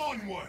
Onward!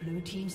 Blue team's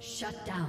Shut down.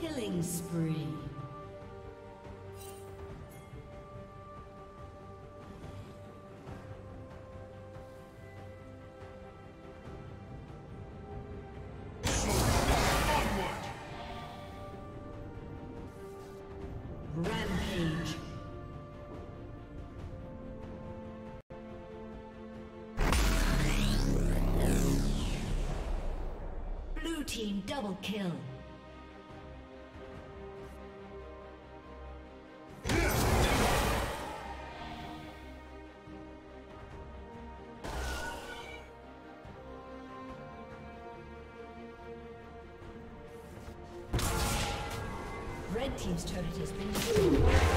Killing spree. Team double kill. Red team's turret has been destroyed.